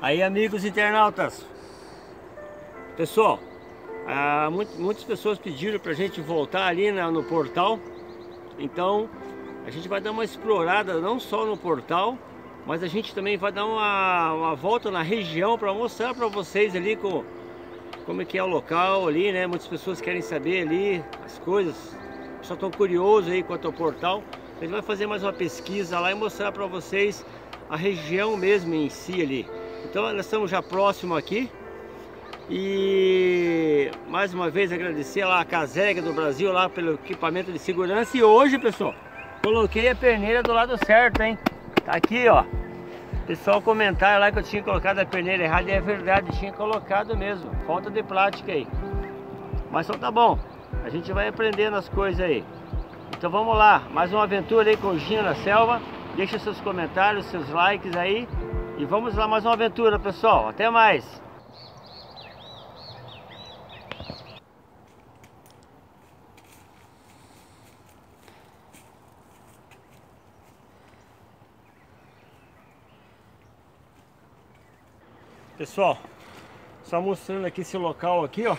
Aí, amigos internautas, pessoal, muitas pessoas pediram para a gente voltar ali no portal. Então, a gente vai dar uma explorada não só no portal, mas a gente também vai dar uma volta na região para mostrar para vocês ali como é que é o local ali, né? Muitas pessoas querem saber ali as coisas, só estão curiosos aí quanto ao portal. A gente vai fazer mais uma pesquisa lá e mostrar para vocês a região mesmo em si ali. Então nós estamos já próximo aqui e mais uma vez agradecer lá a Kaseg do Brasil lá pelo equipamento de segurança. E hoje, pessoal, coloquei a perneira do lado certo, hein? Tá aqui, ó. Pessoal comentaram lá que eu tinha colocado a perneira errada e é verdade, tinha colocado mesmo. Falta de prática aí. Mas então tá bom, a gente vai aprendendo as coisas aí. Então vamos lá, mais uma aventura aí com o Ginho da Selva. Deixa seus comentários, seus likes aí. E vamos lá, mais uma aventura, pessoal. Até mais! Pessoal, só mostrando aqui esse local aqui, ó.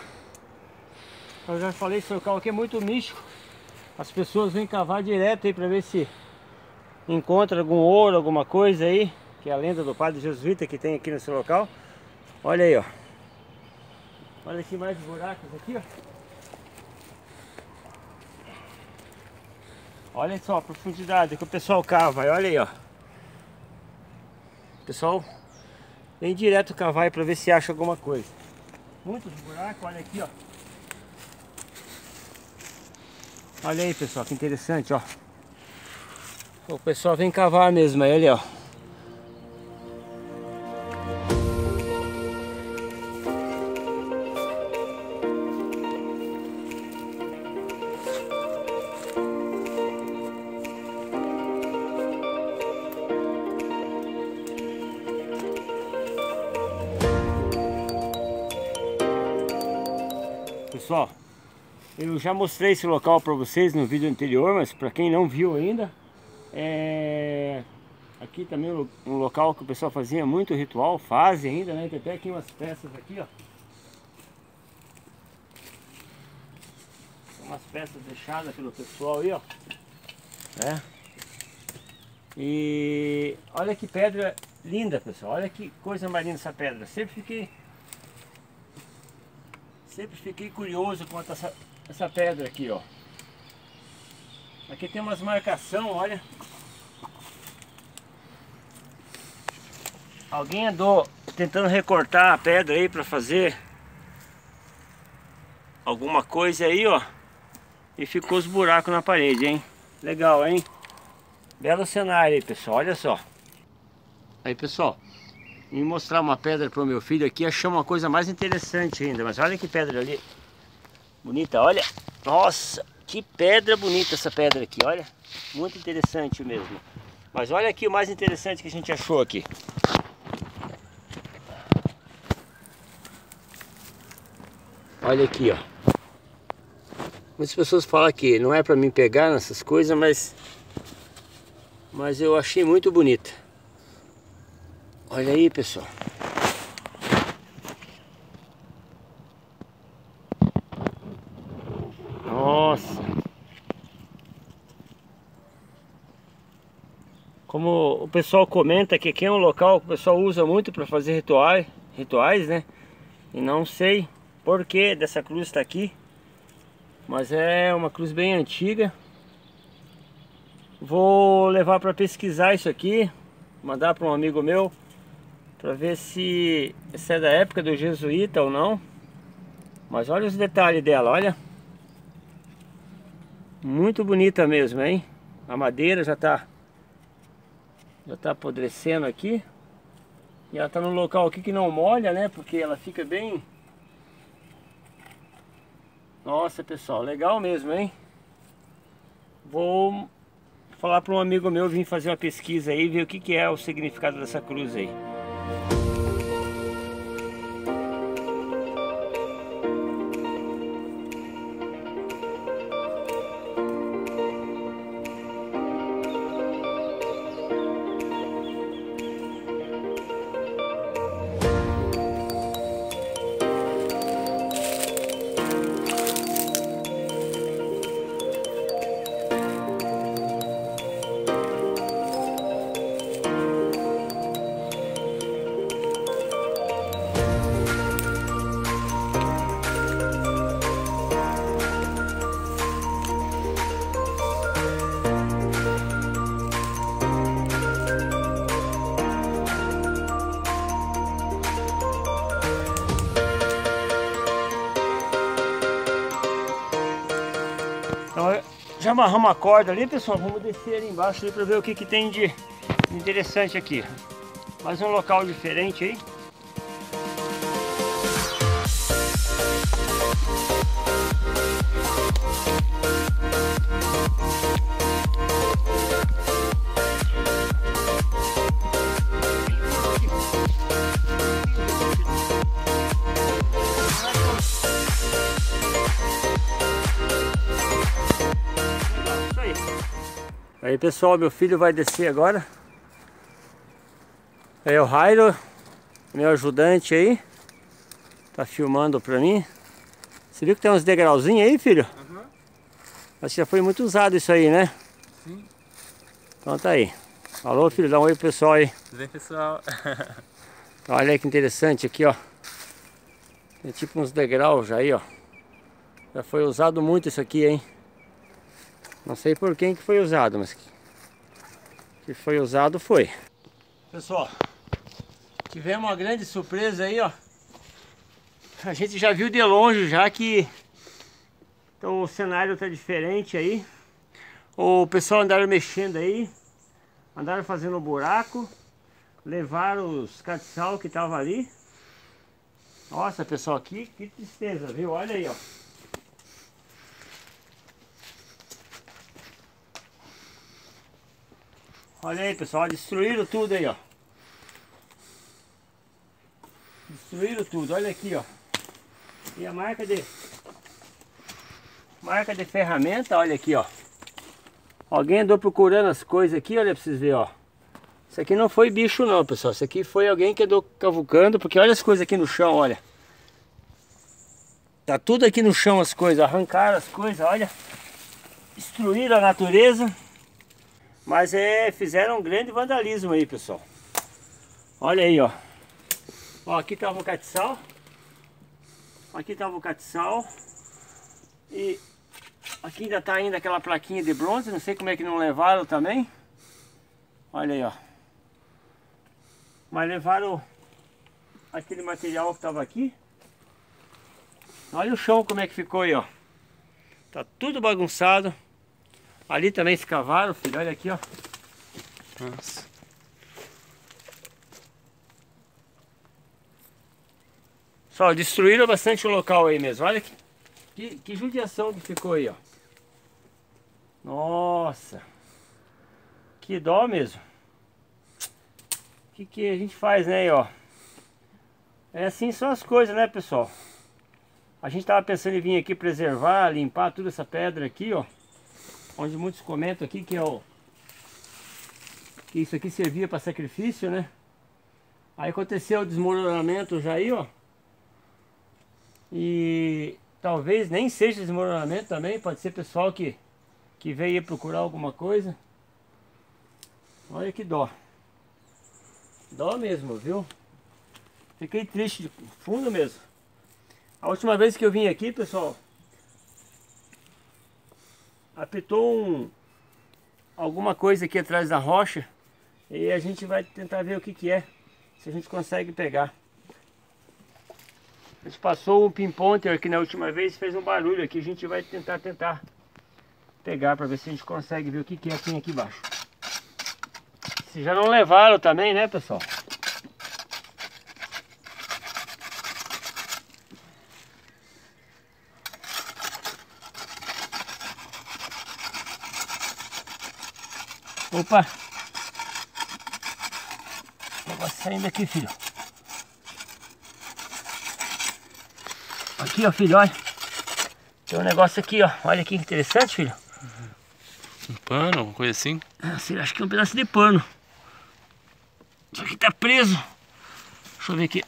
Eu já falei, esse local aqui é muito místico. As pessoas vêm cavar direto aí pra ver se encontra algum ouro, alguma coisa aí. Que é a lenda do padre jesuíta que tem aqui nesse local. Olha aí, ó. Olha aqui mais buracos aqui, ó. Olha só a profundidade que o pessoal cava. Olha aí, ó. O pessoal vem direto cavar para ver se acha alguma coisa. Muitos buracos, olha aqui, ó. Olha aí, pessoal, que interessante, ó. O pessoal vem cavar mesmo, aí, olha, ó. Pessoal, eu já mostrei esse local para vocês no vídeo anterior, mas para quem não viu ainda, aqui também é um local que o pessoal fazia muito ritual, faz ainda, né? Tem até aqui umas peças aqui, ó. Tem umas peças deixadas pelo pessoal aí, ó. É. E olha que pedra linda, pessoal. Olha que coisa mais linda essa pedra. Sempre fiquei curioso quanto a essa pedra aqui, ó. Aqui tem umas marcações, olha. Alguém andou tentando recortar a pedra aí para fazer alguma coisa aí, ó. E ficou os buracos na parede, hein? Legal, hein? Belo cenário aí, pessoal. Olha só. Aí, pessoal. E mostrar uma pedra para o meu filho aqui, achou uma coisa mais interessante ainda. Mas olha que pedra ali, bonita, olha. Nossa, que pedra bonita essa pedra aqui, olha. Muito interessante mesmo. Mas olha aqui o mais interessante que a gente achou aqui. Olha aqui, ó. Muitas pessoas falam que não é para mim pegar nessas coisas, mas eu achei muito bonita. Olha aí, pessoal. Nossa. Como o pessoal comenta que aqui é um local que o pessoal usa muito para fazer rituais, né? E não sei por que dessa cruz está aqui, mas é uma cruz bem antiga. Vou levar para pesquisar isso aqui, mandar para um amigo meu, para ver se essa é da época do jesuíta ou não. Mas olha os detalhes dela, olha. Muito bonita mesmo, hein? A madeira já tá apodrecendo aqui. E ela tá num local aqui que não molha, né? Porque ela fica bem... Nossa, pessoal, legal mesmo, hein? Vou falar para um amigo meu vir fazer uma pesquisa aí, ver o que é o significado dessa cruz aí. Então já amarramos a corda ali, pessoal. Vamos descer ali embaixo para ver o que, que tem de interessante aqui. Mais um local diferente aí. Aí pessoal, meu filho vai descer agora. É o Rairo, meu ajudante aí. Tá filmando pra mim. Você viu que tem uns degrauzinhos aí, filho? Uhum. Acho que já foi muito usado isso aí, né? Sim. Então tá aí. Alô, filho, dá um oi pro pessoal aí. Tudo bem, pessoal? Olha aí que interessante aqui, ó. Tem tipo uns degraus aí, ó. Já foi usado muito isso aqui, hein? Não sei por quem que foi usado, mas que foi usado foi. Pessoal, tivemos uma grande surpresa aí, ó. A gente já viu de longe já que então, o cenário tá diferente aí. O pessoal andaram mexendo aí, andaram fazendo um buraco, levaram os catiçal que tava ali. Nossa, pessoal, aqui que tristeza, viu? Olha aí, ó. Olha aí, pessoal, destruíram tudo aí, ó. Destruíram tudo, olha aqui, ó. E a marca de ferramenta, olha aqui, ó. Alguém andou procurando as coisas aqui, olha pra vocês verem, ó. Isso aqui não foi bicho não, pessoal. Isso aqui foi alguém que andou cavucando, porque olha as coisas aqui no chão, olha. Tá tudo aqui no chão as coisas, arrancaram as coisas, olha. Destruíram a natureza. Mas fizeram um grande vandalismo aí, pessoal. Olha aí, ó. Ó, aqui tava o catiçal. Aqui tava o catiçal. E aqui ainda tá ainda aquela plaquinha de bronze. Não sei como é que não levaram também. Olha aí, ó. Mas levaram aquele material que tava aqui. Olha o chão como é que ficou aí, ó. Tá tudo bagunçado. Ali também escavaram, filho, olha aqui, ó. Nossa. Só destruíram bastante o local aí mesmo, olha que judiação que ficou aí, ó. Nossa. Que dó mesmo. O que a gente faz, né, ó. É assim são as coisas, né, pessoal. A gente tava pensando em vir aqui preservar, limpar toda essa pedra aqui, ó. Onde muitos comentam aqui que, que isso aqui servia para sacrifício, né? Aí aconteceu o desmoronamento já aí, ó. E talvez nem seja desmoronamento também, pode ser pessoal que veio procurar alguma coisa. Olha que dó. Dó mesmo, viu? Fiquei triste de fundo mesmo. A última vez que eu vim aqui, pessoal... Apitou alguma coisa aqui atrás da rocha e a gente vai tentar ver o que que é, se a gente consegue pegar. A gente passou um pinponter aqui na última vez, fez um barulho aqui, a gente vai tentar pegar para ver se a gente consegue ver o que que é, tem aqui embaixo. Se já não levaram também, né, pessoal? Opa! O negócio saindo aqui, filho. Aqui, ó, filho, olha. Tem um negócio aqui, ó. Olha que interessante, filho. Um pano, uma coisa assim? Acho que é um pedaço de pano. Isso aqui tá preso. Deixa eu ver aqui.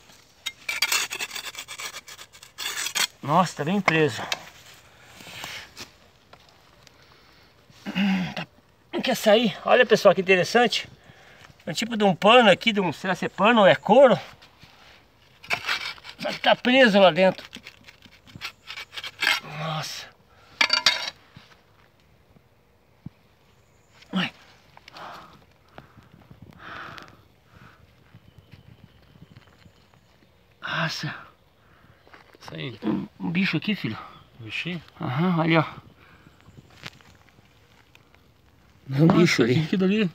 Nossa, tá bem preso. Quer sair? Olha, pessoal, que interessante. É um tipo de um pano aqui, de um, será que é pano ou é couro? Mas tá preso lá dentro. Nossa. Ué. Nossa. Isso aí. Um bicho aqui, filho. Um bichinho? Aham, olha, ó. É um bicho ali. Que dali?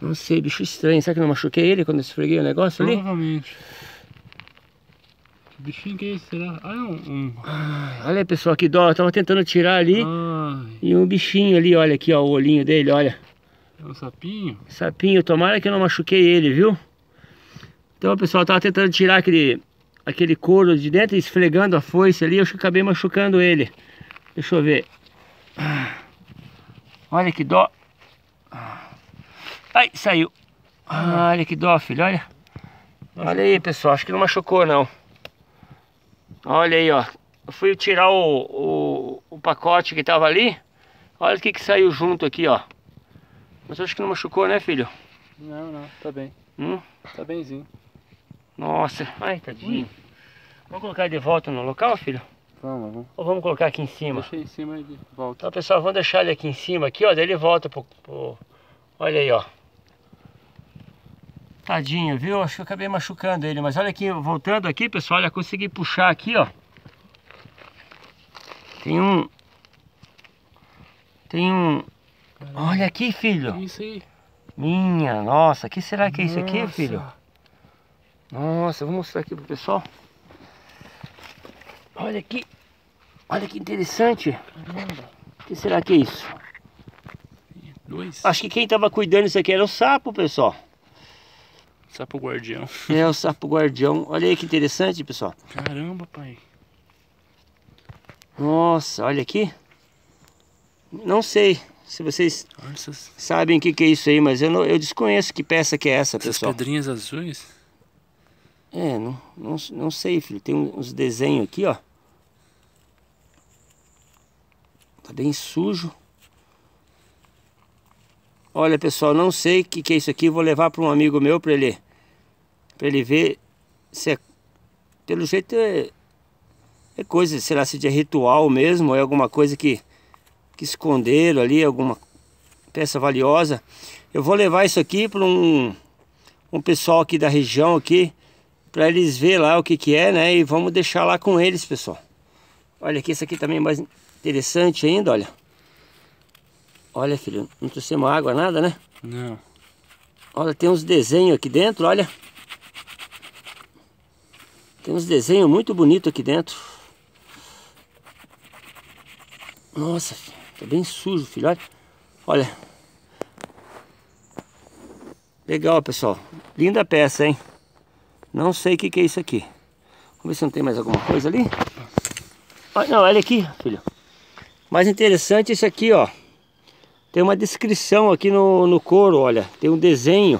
Não sei, bicho estranho. Será que eu não machuquei ele quando eu esfreguei o negócio ali? Provavelmente. Que bichinho que é esse? Será? Ah, é um... Ah, olha aí, pessoal, que dó. Eu tava tentando tirar ali. Ai. E um bichinho ali, olha aqui, ó, o olhinho dele, olha. É um sapinho? Sapinho. Tomara que eu não machuquei ele, viu? Então, pessoal, eu tava tentando tirar aquele couro de dentro, esfregando a foice ali, eu acabei machucando ele. Deixa eu ver. Olha que dó. Ai, saiu. Olha que dó, filho, olha. Olha aí, pessoal, acho que não machucou, não. Olha aí, ó. Eu fui tirar o pacote que tava ali. Olha o que saiu junto aqui, ó. Mas acho que não machucou, né, filho? Não, não, tá bem. Tá benzinho. Nossa, ai, tadinho. Vamos colocar de volta no local, filho? Vamos. Ou vamos colocar aqui em cima? Deixa em cima e de volta. Então, pessoal, vamos deixar ele aqui em cima, aqui, ó, daí ele volta pro... Olha aí, ó. Tadinho, viu? Acho que eu acabei machucando ele, mas olha aqui, voltando aqui, pessoal, olha, consegui puxar aqui, ó. Tem um... Caramba. Olha aqui, filho. Que isso aí? Minha, nossa, que será que é isso aqui, filho? Nossa, vou mostrar aqui pro pessoal. Olha aqui. Olha que interessante. Caramba. O que será que é isso? Dois. Acho que quem tava cuidando isso aqui era o sapo, pessoal. Sapo guardião. É, o sapo guardião. Olha aí que interessante, pessoal. Caramba, pai. Nossa, olha aqui. Não sei se vocês sabem o que é isso aí, mas eu desconheço que peça que é essa, pessoal. Essas pedrinhas azuis? É, não sei, filho. Tem uns desenhos aqui, ó. Tá bem sujo. Olha, pessoal, não sei o que é isso aqui. Vou levar para um amigo meu para ele ver se é... Pelo jeito é coisa, sei lá, se é ritual mesmo, ou é alguma coisa que esconderam ali, alguma peça valiosa. Eu vou levar isso aqui para um pessoal aqui da região aqui, para eles ver lá o que é, né? E vamos deixar lá com eles, pessoal. Olha aqui, esse aqui também é mais interessante ainda, olha. Olha, filho, não trouxe uma água, nada, né? Não. Olha, tem uns desenhos aqui dentro, olha. Tem uns desenhos muito bonitos aqui dentro. Nossa, tá bem sujo, filho, olha. Olha. Legal, pessoal. Linda peça, hein? Não sei o que é isso aqui. Vamos ver se não tem mais alguma coisa ali. Olha, não, olha aqui, filho. Mais interessante isso aqui, ó. Tem uma descrição aqui no couro, olha. Tem um desenho.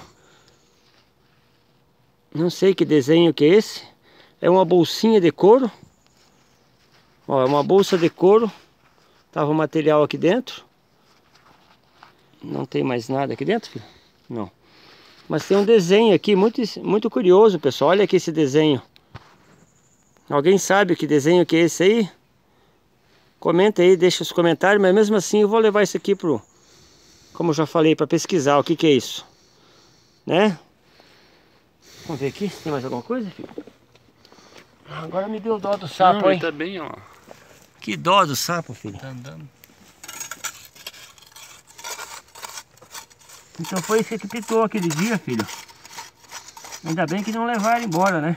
Não sei que desenho que é esse. É uma bolsinha de couro. Ó, é uma bolsa de couro. Tava o material aqui dentro. Não tem mais nada aqui dentro, filho? Não. Mas tem um desenho aqui, muito, muito curioso, pessoal. Olha aqui esse desenho. Alguém sabe que desenho que é esse aí? Comenta aí, deixa os comentários. Mas mesmo assim eu vou levar isso aqui pro... Como eu já falei, para pesquisar o que é isso. Né? Vamos ver aqui se tem mais alguma coisa, filho. Agora me deu dó do sapo, hein? Tá bem, ó. Que dó do sapo, filho. Tá andando. Então foi isso que pitou aquele dia, filho. Ainda bem que não levaram embora, né?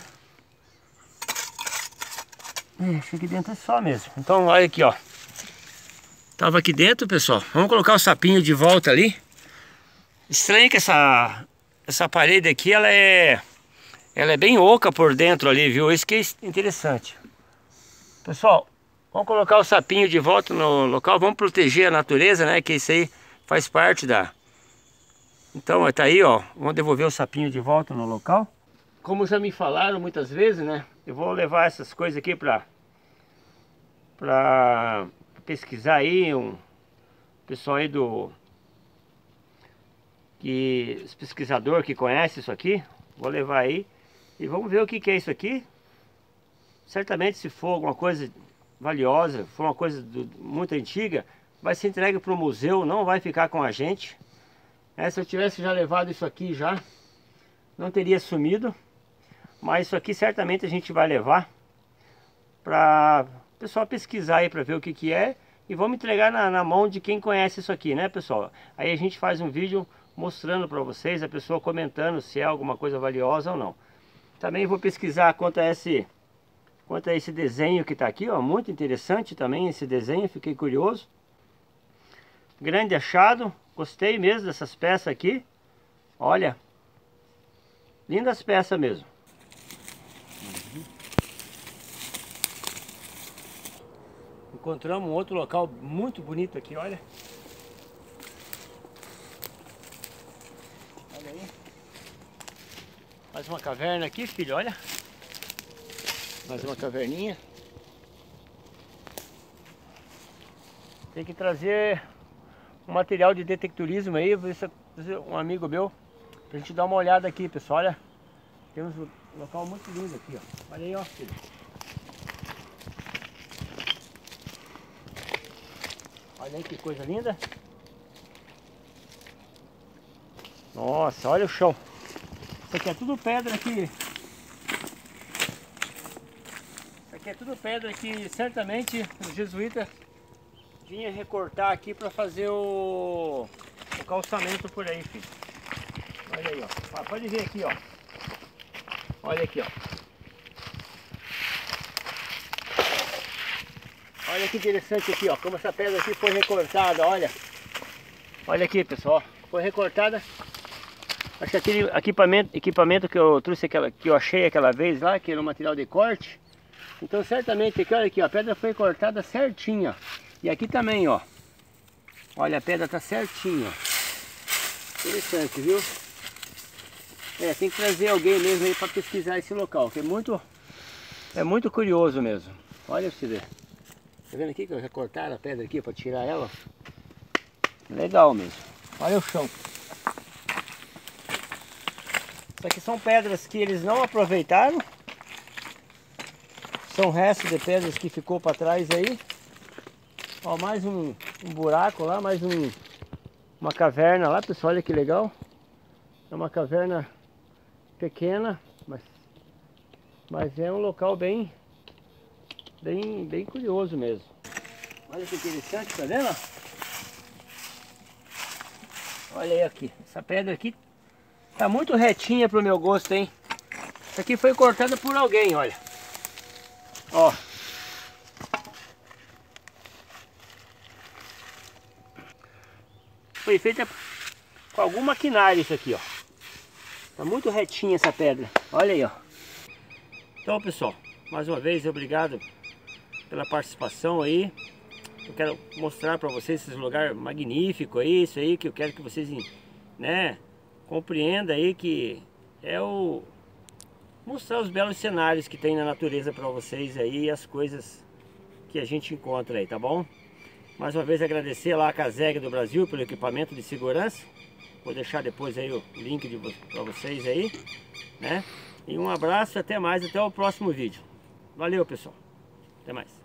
É, acho que aqui dentro é só mesmo. Então olha aqui, ó. Tava aqui dentro, pessoal. Vamos colocar o sapinho de volta ali. Estranho que essa parede aqui, ela é bem oca por dentro ali, viu? Isso que é interessante. Pessoal, vamos colocar o sapinho de volta no local. Vamos proteger a natureza, né? Que isso aí faz parte da... Então, tá aí, ó, vamos devolver o sapinho de volta no local. Como já me falaram muitas vezes, né, eu vou levar essas coisas aqui pra pesquisar aí, pessoal aí os pesquisadores que conhecem isso aqui, vou levar aí e vamos ver o que é isso aqui. Certamente, se for alguma coisa valiosa, for uma coisa muito antiga, vai ser entregue pro museu, não vai ficar com a gente. Se eu tivesse já levado isso aqui já, não teria sumido. Mas isso aqui certamente a gente vai levar para o pessoal pesquisar aí, para ver o que é. e vamos entregar na mão de quem conhece isso aqui, né, pessoal? Aí a gente faz um vídeo mostrando para vocês, a pessoa comentando se é alguma coisa valiosa ou não. Também vou pesquisar quanto a esse desenho que está aqui, ó, muito interessante também esse desenho, fiquei curioso. Grande achado, gostei mesmo dessas peças aqui, olha, lindas peças mesmo. Encontramos um outro local muito bonito aqui, olha. Olha aí. Mais uma caverna aqui, filho, olha. Mais uma caverninha. Tem que trazer um material de detecturismo aí, um amigo meu, pra gente dar uma olhada aqui, pessoal, olha. Temos um local muito lindo aqui, ó. Olha aí, ó, filho. Olha aí que coisa linda. Nossa, olha o chão. Isso aqui é tudo pedra que... Isso aqui é tudo pedra que certamente os jesuítas vinham recortar aqui para fazer o calçamento por aí, filho. Olha aí, ó. Ah, pode ver aqui, ó. Olha aqui, ó. Olha que interessante aqui, ó, como essa pedra aqui foi recortada, olha. Olha aqui, pessoal, foi recortada. Acho que aquele equipamento que eu trouxe, que eu achei aquela vez lá, que era um material de corte. Então, certamente, aqui, olha aqui, ó, a pedra foi cortada certinha. E aqui também, ó. Olha, a pedra tá certinha. Interessante, viu? É, tem que trazer alguém mesmo aí pra pesquisar esse local, que é muito curioso mesmo. Olha pra você ver. Tá vendo aqui que já cortaram a pedra aqui para tirar ela? Legal mesmo. Olha o chão. Isso aqui são pedras que eles não aproveitaram. São restos de pedras que ficou para trás aí. Ó, mais um buraco lá, mais uma caverna lá, pessoal. Olha que legal. É uma caverna pequena, mas é um local bem curioso mesmo. Olha que interessante, tá vendo? Olha aí aqui, essa pedra aqui tá muito retinha pro meu gosto, hein? Essa aqui foi cortada por alguém, olha. Ó. Foi feita com algum maquinário isso aqui, ó. Tá muito retinha essa pedra, olha aí, ó. Então, pessoal, mais uma vez, obrigado pela participação aí. Eu quero mostrar para vocês esse lugar magnífico aí, isso aí que eu quero que vocês, né, compreendam aí, que é o mostrar os belos cenários que tem na natureza para vocês aí, as coisas que a gente encontra aí, tá bom? Mais uma vez agradecer lá a Kaseg do Brasil pelo equipamento de segurança. Vou deixar depois aí o link para vocês aí, né? E um abraço, até mais, até o próximo vídeo. Valeu, pessoal. Até mais.